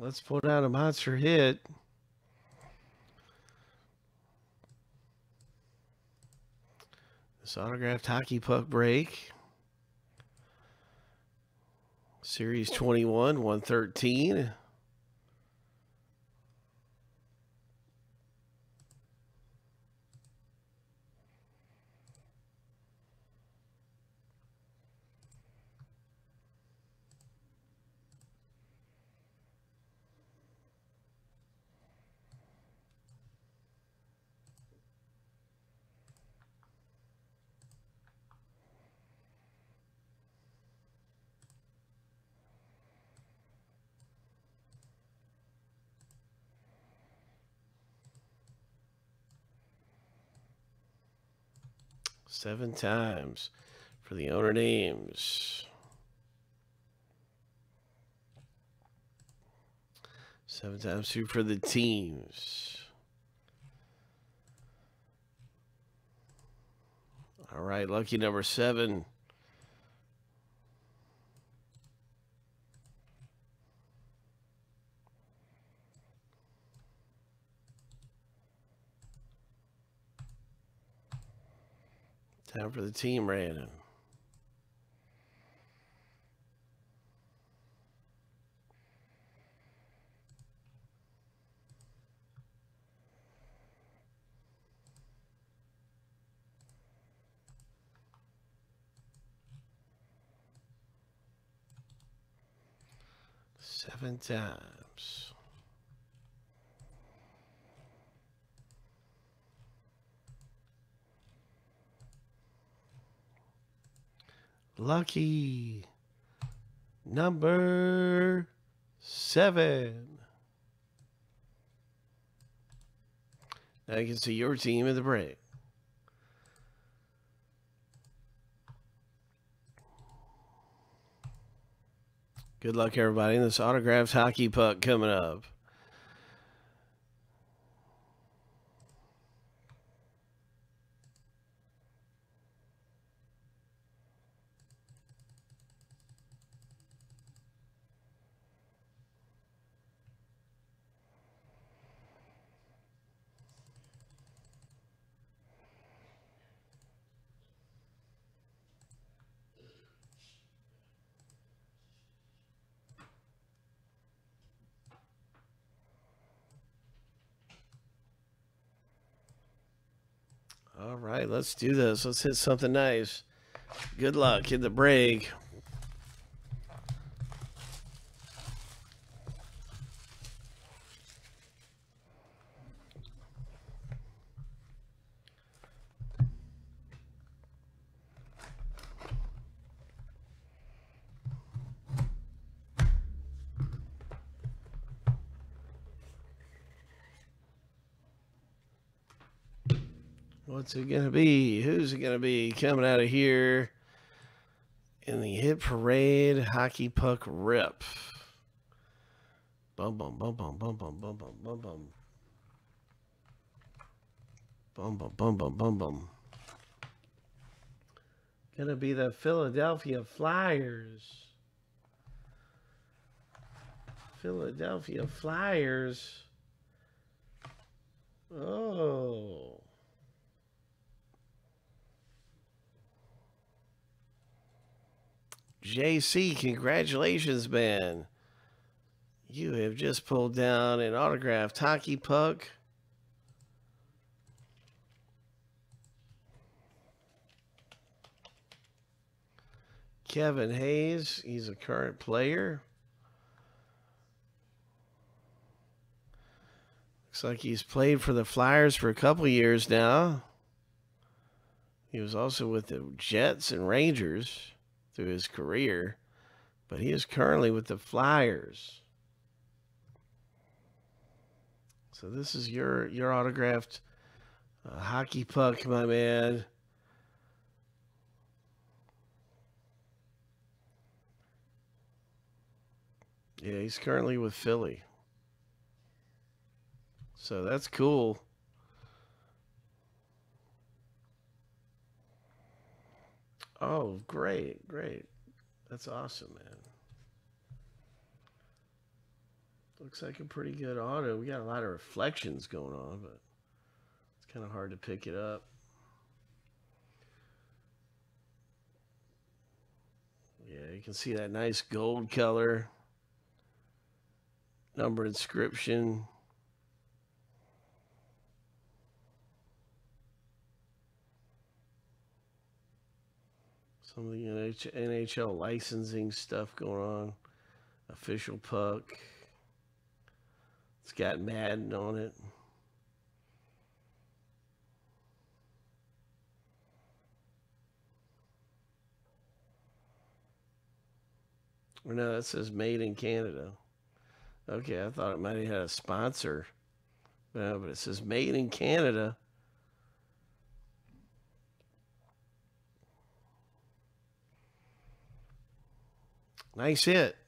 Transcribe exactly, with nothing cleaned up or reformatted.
Let's put out a monster hit. This autographed hockey puck break. Series twenty-one, one thirteen. Seven times for the owner names. Seven times two for the teams. All right, lucky number seven. Time for the team, Brandon. Seven times. Lucky number seven. Now you can see your team in the break. Good luck, everybody. This autographed hockey puck coming up. All right, let's do this. Let's hit something nice. Good luck in the break. What's it going to be? Who's it going to be coming out of here in the hit parade hockey puck rip? Bum, bum, bum, bum, bum, bum, bum, bum, bum, bum. Bum, bum, bum, bum, bum, bum. Going to be the Philadelphia Flyers. Philadelphia Flyers. Oh. J C, congratulations, man. You have just pulled down an autographed hockey puck. Kevin Hayes, he's a current player. Looks like he's played for the Flyers for a couple years now. He was also with the Jets and Rangers through his career, but he is currently with the Flyers. So this is your your autographed uh, hockey puck, my man. Yeah, he's currently with Philly, so that's cool. Oh, great, great. That's awesome, man. Looks like a pretty good auto. We got a lot of reflections going on, but it's kind of hard to pick it up. Yeah, you can see that nice gold color. Number inscription. Some of the N H L licensing stuff going on. Official puck. It's got Madden on it. Or no, that says made in Canada. Okay, I thought it might have had a sponsor. No, but it says made in Canada. Nice hit.